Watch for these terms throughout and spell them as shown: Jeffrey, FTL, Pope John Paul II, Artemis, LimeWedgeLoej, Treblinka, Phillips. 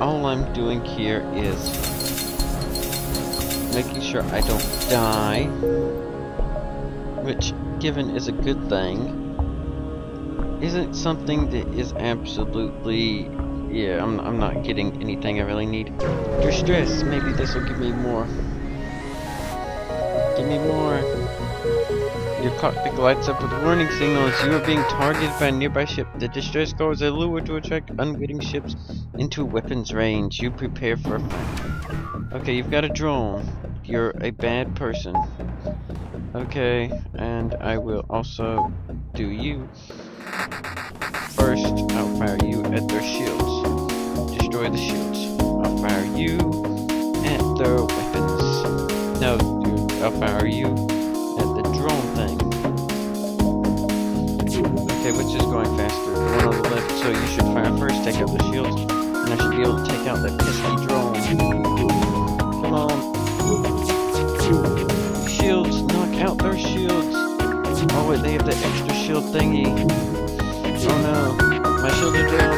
all I'm doing here is making sure I don't die, which given is a good thing. Isn't something that is absolutely, yeah, I'm not getting anything I really need. Distress, maybe this will give me more. Give me more. Your cockpit lights up with warning signals. You are being targeted by a nearby ship. The distress call is a lure to attract unwitting ships into weapons range. You prepare for a fight. Okay, you've got a drone. You're a bad person. Okay, and I will also do you. First, I'll fire you at their shields. Destroy the shields. I'll fire you at their weapons. No, dude, I'll fire you. Okay, which is going faster? The one on the left, so you should fire first, take out the shields, and I should be able to take out that pesky drone. Come on. Shields, knock out their shields. Oh wait, they have that extra shield thingy. Oh no, my shield is down.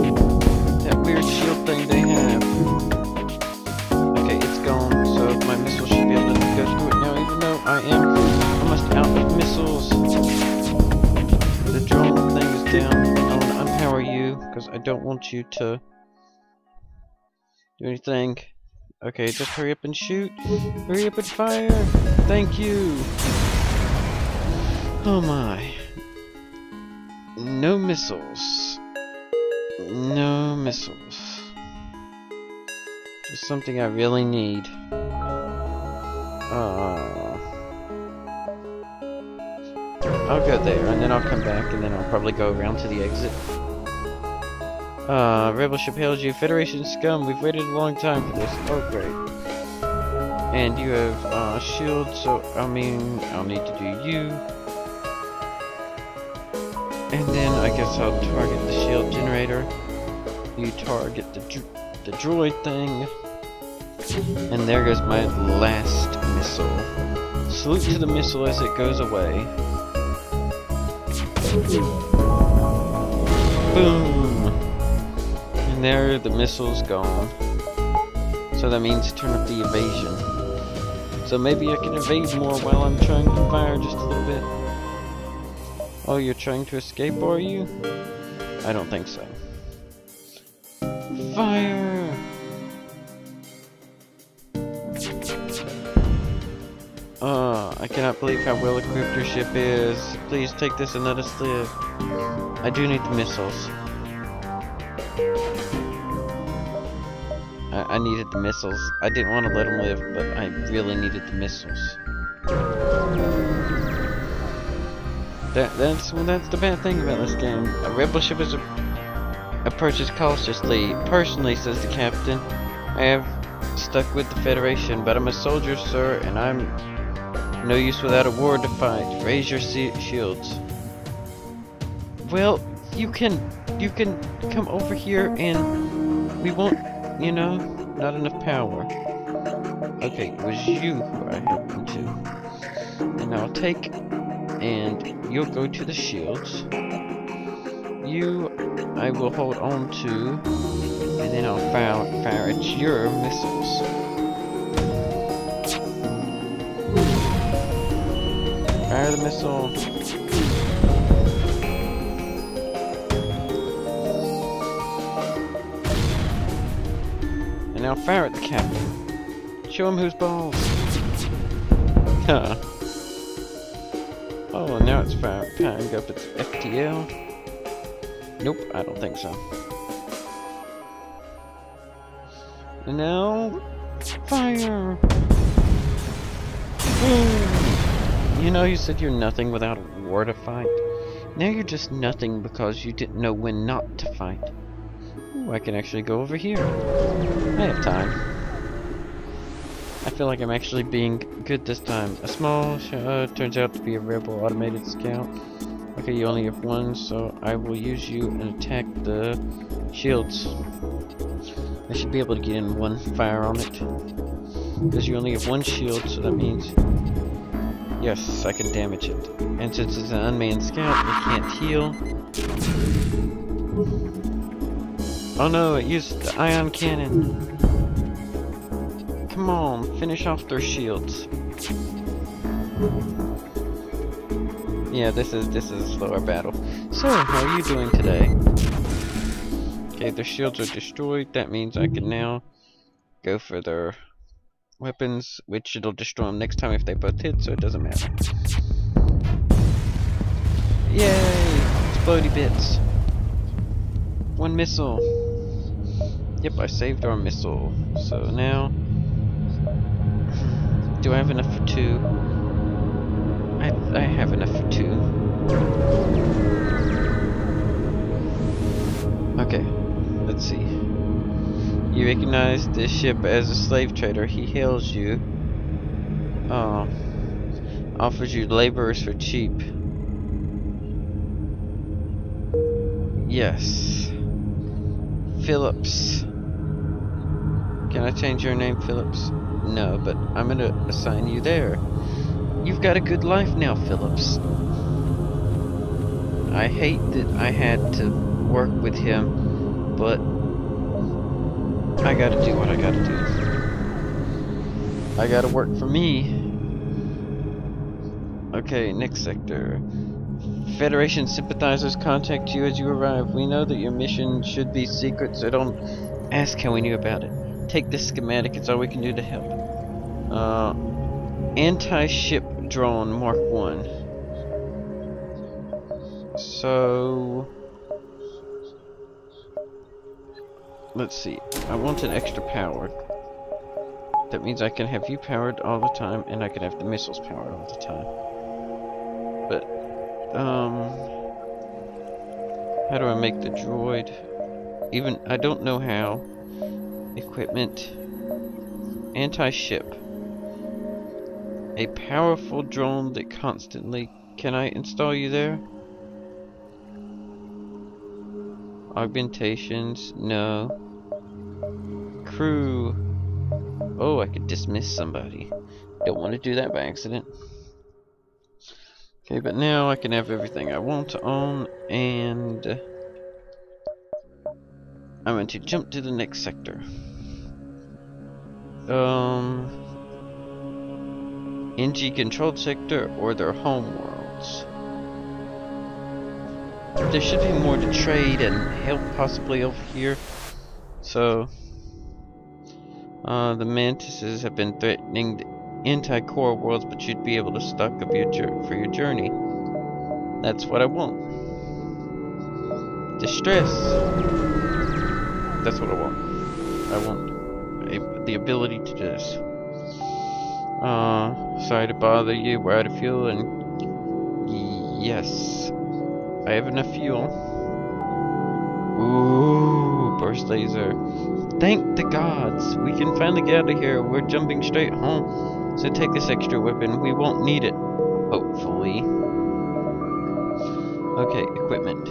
Move. That weird shield thing they have. Okay, it's gone, so my missile should be able to go through it now, even though I am out of missiles. The drone thing is down. I want to unpower you because I don't want you to do anything. Okay, just hurry up and shoot. Hurry up and fire. Thank you. Oh my. No missiles. No missiles. Just something I really need. I'll go there, and then I'll come back, and then I'll probably go around to the exit. Rebel ship hails you. Federation scum, we've waited a long time for this. Oh, great. And you have, shield, so, I mean, I'll need to do you. And then I guess I'll target the shield generator. You target the droid thing. And there goes my last missile. Salute to the missile as it goes away. Boom! And there, the missile's gone. So that means turn up the evasion. So maybe I can evade more while I'm trying to fire just a little bit. Oh, you're trying to escape, are you? I don't think so. Fire! I cannot believe how well equipped your ship is. Please take this and let us live. I do need the missiles. I needed the missiles. I didn't want to let them live, but I really needed the missiles. That's the bad thing about this game. A rebel ship is a purchase cautiously. Personally, says the captain, I have stuck with the Federation, but I'm a soldier, sir, and I'm no use without a war to fight. Raise your shields. Well, you can come over here and we won't, you know, not enough power. Okay, it was you who I happened to. And I'll take, and you'll go to the shields. You, I will hold on to, and then I'll fire at your missiles. Fire the missile. And now fire at the captain. Show him who's balls. Huh. Oh, and now it's firing up its FTL. Nope, I don't think so. And now, fire! Boom! You know, you said you're nothing without a war to fight. Now you're just nothing because you didn't know when not to fight. Ooh, I can actually go over here. I have time. I feel like I'm actually being good this time. A small turns out to be a rebel automated scout. Okay, you only have one, so I will use you and attack the shields. I should be able to get in one fire on it. Because you only have one shield, so that means... yes, I can damage it. And since it's an unmanned scout, it can't heal. Oh no, it used the ion cannon. Come on, finish off their shields. Yeah, this is a slower battle. So, how are you doing today? Okay, their shields are destroyed. That means I can now go for their weapons, which it'll destroy them next time if they both hit, so it doesn't matter. Yay! Explodey bits. One missile. Yep, I saved our missile. So now, do I have enough for two? I have enough for two. Okay, let's see. You recognize this ship as a slave trader. He hails you. Offers you laborers for cheap. Yes. Phillips. Can I change your name, Phillips? No, but I'm gonna assign you there. You've got a good life now, Phillips. I hate that I had to work with him, but I gotta do what I gotta do. I gotta work for me. Okay, next sector. Federation sympathizers contact you as you arrive. We know that your mission should be secret, so don't ask how we knew about it. Take this schematic, it's all we can do to help. Anti-ship drone Mark 1. So let's see. I want an extra power. That means I can have you powered all the time, and I can have the missiles powered all the time. But how do I make the droid? Even I don't know how. Equipment. Anti-ship. A powerful drone that constantly... Can I install you there? Augmentations, no. Crew. Oh, I could dismiss somebody. Don't want to do that by accident. Okay, but now I can have everything I want to own, and I'm going to jump to the next sector. NG controlled sector or their home worlds. There should be more to trade and help possibly over here. So the mantises have been threatening the anti-core worlds, but you'd be able to stock up for your journey. That's what I want. Distress. That's what I want. I want the ability to do this. Sorry to bother you. We're out of fuel, and yes, I have enough fuel. Ooh, burst laser. Thank the gods. We can finally get out of here. We're jumping straight home. So take this extra weapon. We won't need it, hopefully. Okay, equipment.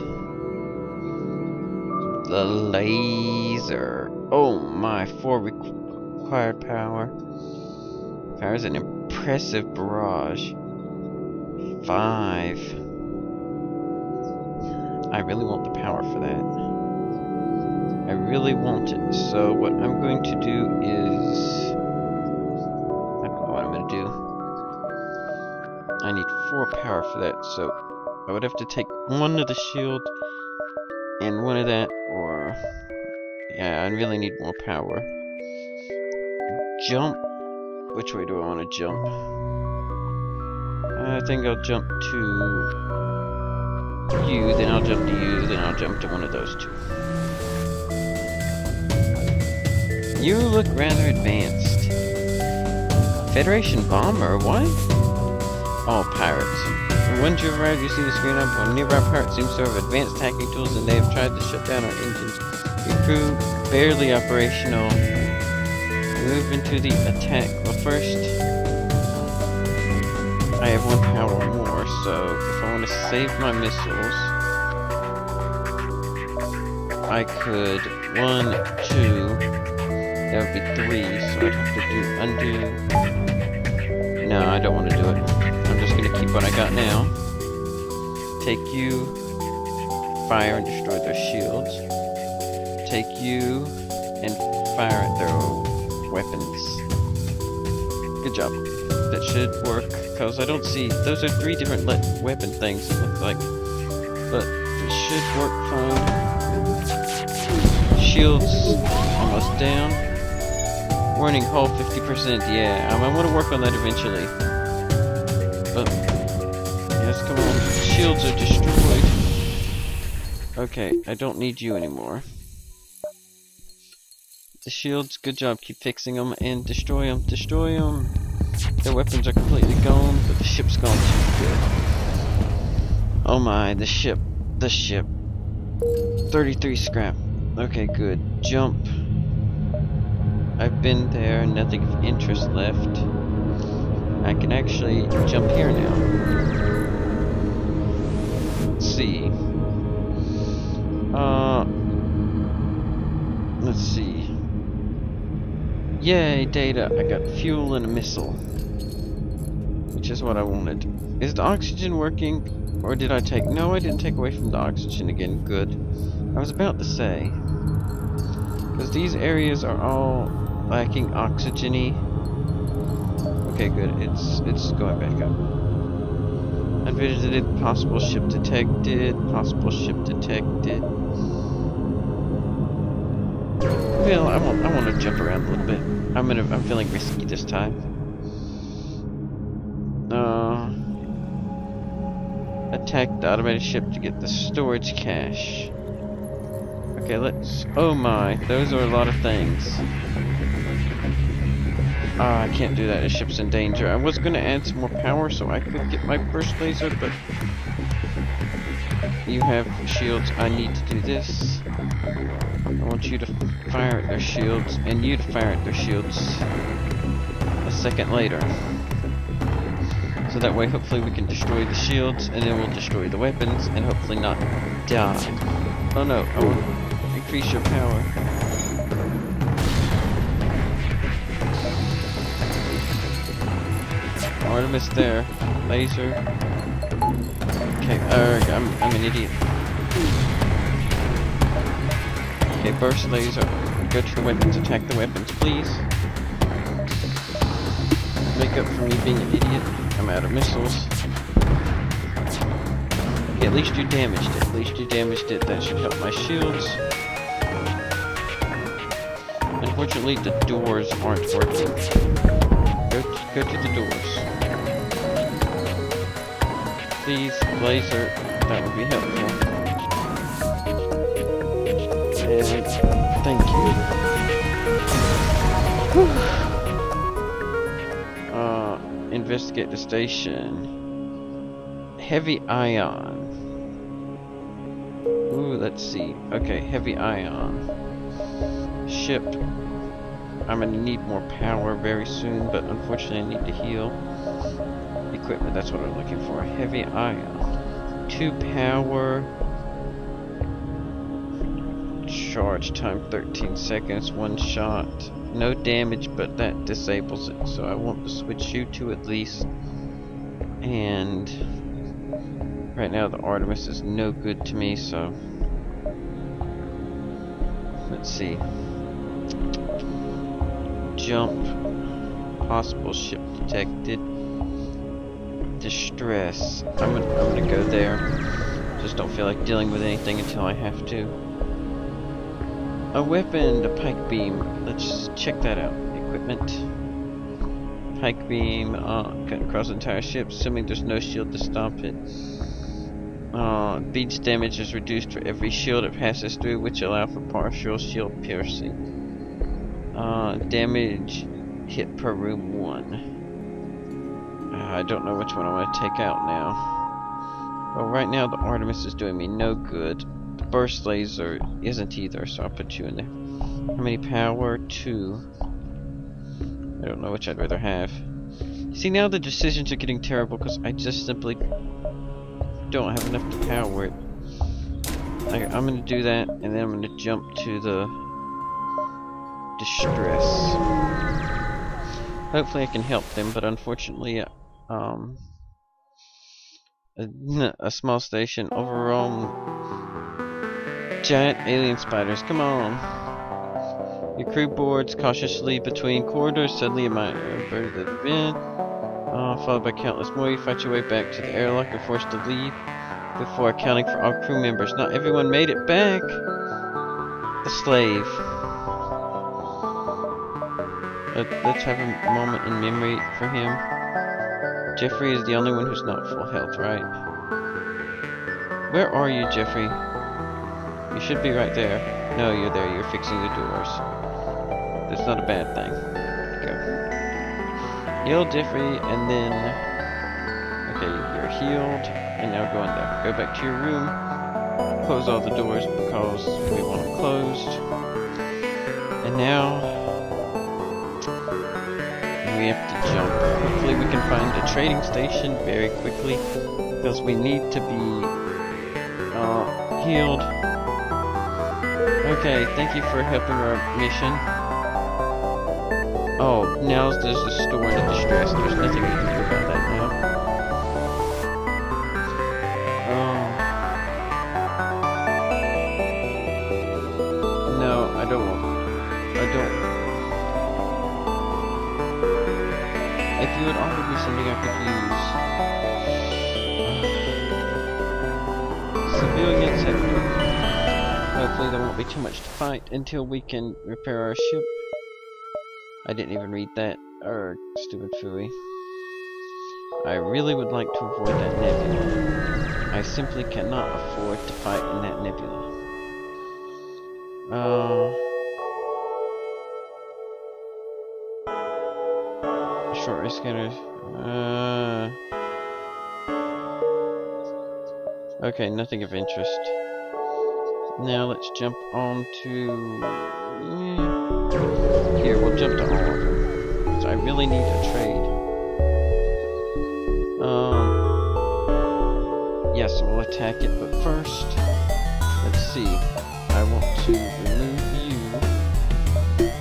The laser. Oh my, 4 required power. Powers an impressive barrage. 5. I really want the power for that. I really want it. So what I'm going to do is... I don't know what I'm going to do. I need 4 power for that, so I would have to take one of the shield and one of that, or... Yeah, I really need more power. Jump. Which way do I want to jump? I think I'll jump to you, then I'll jump to you, then I'll jump to one of those two. You look rather advanced. Federation bomber, what? All pirates. Once you arrive, you see the screen up on nearby pirates seems to have advanced hacking tools, and they have tried to shut down our engines. Your crew barely operational. Move into the attack. Well, first, I have 1 power more, so if I want to save my missiles, I could 1, 2. That would be 3, so I'd have to do undo. No, I don't want to do it. I'm just gonna keep what I got now. Take you, fire and destroy their shields. take you and fire at their weapons. Good job. That should work, because I don't see... Those are three different weapon things, it looks like. But it should work fine. Shields almost down. Warning, hull 50%. Yeah, I want to work on that eventually. But... Yes, come on. Shields are destroyed. Okay, I don't need you anymore. The shields, good job. Keep fixing them and destroy them. Destroy them. Their weapons are completely gone, but the ship's gone too. Good. Oh my, the ship. The ship. 33 scrap. Okay, good. Jump. I've been there, nothing of interest left. I can actually jump here now. Let's see. Let's see. Yay, data. I got fuel and a missile. Which is what I wanted. Is the oxygen working? Or did I take... No, I didn't take away from the oxygen again. Good. I was about to say. Because these areas are all lacking oxygen-y. Okay, good. It's going back up. I visited possible ship detected. Possible ship detected. Well, I want to jump around a little bit. I'm feeling risky this time. Attack the automated ship to get the storage cache. Okay, let's... Oh my, those are a lot of things. Ah, I can't do that. The ship's in danger. I was going to add some more power so I could get my burst laser, but... You have shields. I need to do this. I want you to fire at their shields, and you to fire at their shields a second later. So that way, hopefully, we can destroy the shields, and then we'll destroy the weapons, and hopefully not die. Oh no, I want to increase your power. Artemis there. Laser. Okay, I'm an idiot. Okay, burst laser. Go to the weapons, attack the weapons, please. Make up for me being an idiot. I'm out of missiles. Okay, at least you damaged it. At least you damaged it. That should help my shields. Unfortunately, the doors aren't working. Go to the doors. Please, laser. That would be helpful. Thank you. Investigate the station. Heavy ion. Ooh, let's see. Okay, heavy ion. Ship. I'm gonna need more power very soon, but unfortunately I need to heal. Equipment, that's what I'm looking for. Heavy ion. 2 power. Charge time 13 seconds, 1 shot. No damage, but that disables it, so I want to switch you to at least. And right now the Artemis is no good to me, so let's see. Jump. Possible ship detected. Distress. I'm gonna go there. Just don't feel like dealing with anything until I have to. A weapon, the pike beam. Let's check that out. Equipment. Pike beam, cutting across the entire ship, assuming there's no shield to stop it. Beach damage is reduced for every shield it passes through, which allow for partial shield piercing. Damage hit per room 1. I don't know which one I want to take out now. Well, right now the Artemis is doing me no good. Burst laser isn't either, so I'll put you in there. How many power? 2. I don't know which I'd rather have. See, now the decisions are getting terrible because I just simply don't have enough to power it. Okay, I'm going to do that, and then I'm going to jump to the distress. Hopefully I can help them, but unfortunately, a small station overall... giant alien spiders, come on. The crew boards cautiously between corridors. Suddenly a minor bird that had been followed by countless more. You fight your way back to the airlock and forced to leave before accounting for all crew members. Not everyone made it back. A slave. Let's have a moment in memory for him. Jeffrey is the only one who's not full health, right? Where are you, Jeffrey? You should be right there. No, you're there. You're fixing the doors. That's not a bad thing. Go. Heal Jeffrey, and then... Okay, you're healed. And now go in there. Go back to your room. Close all the doors because we want them closed. And now... we have to jump. Hopefully we can find a trading station very quickly. Because we need to be... healed. Okay, thank you for helping our mission. Oh, now there's a store in the distress. There's nothing we can do about that now. Oh. No, I don't want... If you would offer me something I could use... Civilian sector. Hopefully there won't be too much to fight until we can repair our ship. I didn't even read that. Or stupid fooey. I really would like to avoid that nebula. I simply cannot afford to fight in that nebula. Short range scanners. Okay, nothing of interest. Now let's jump on to... Here, we'll jump to all of them. Because I really need a trade. Yes, yeah, so we'll attack it, but first... Let's see. I want to remove you.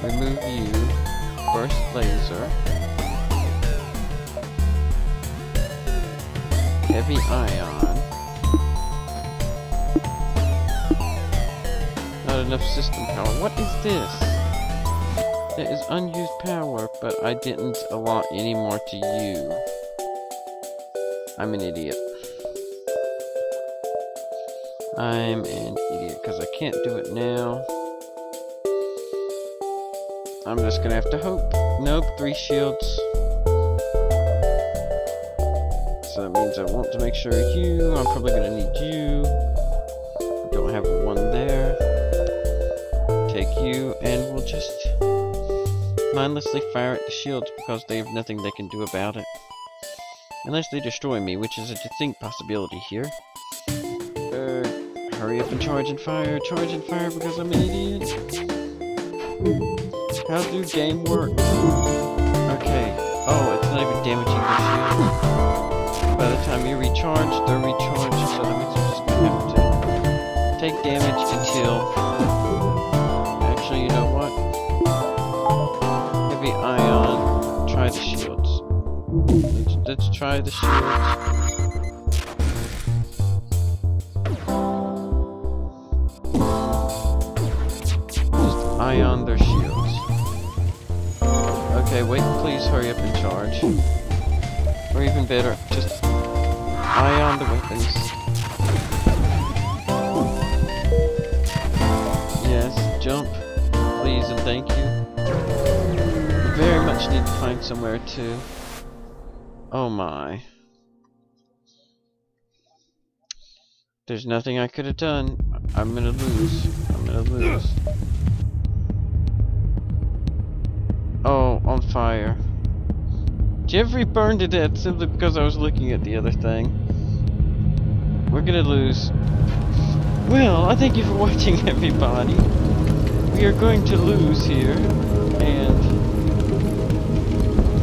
Remove you. Burst laser. Heavy ion. Not enough system power. What is this? There is unused power, but I didn't allot any more to you. I'm an idiot. I'm an idiot, because I can't do it now. I'm just going to have to hope. Nope, 3 shields. So that means I want to make sure you... I'm probably going to need you. I don't have one there. Take you, and we'll just mindlessly fire at the shields because they have nothing they can do about it. Unless they destroy me, which is a distinct possibility here. Hurry up and charge and fire because I'm an idiot. How do game work? Okay. Oh, it's not even damaging the shield. By the time you recharge, they're recharged, so that means you're just going to have to take damage until... Actually, you know what? Heavy ion. Try the shields. Let's try the shields. Just ion their shields. Okay, wait, please hurry up and charge. Or even better, just... eye on the weapons. Yes, jump. Please and thank you. Very much need to find somewhere to... Oh my. There's nothing I could have done. I'm gonna lose. I'm gonna lose. Oh, on fire. Jeffrey burned to death simply because I was looking at the other thing. We're gonna lose. Well, I thank you for watching, everybody. We are going to lose here, and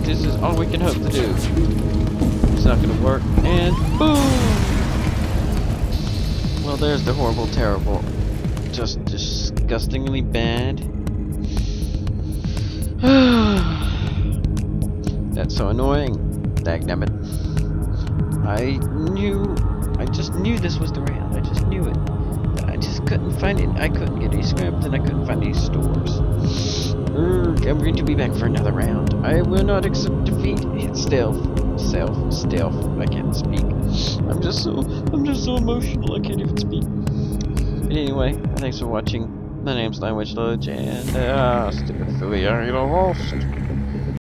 this is all we can hope to do. It's not gonna work, and boom! Well, there's the horrible, terrible, just disgustingly bad. That's so annoying. Dagnabbit. I just knew this was the rail. I just knew it. I just couldn't find it. I couldn't get a script, and I couldn't find any stores. I'm going to be back for another round. I will not accept defeat. It's stealth. I can't speak. I'm just so emotional. I can't even speak. But anyway, thanks for watching. My name's LimeWedgeLoej, and stupid Philly, I get all lost.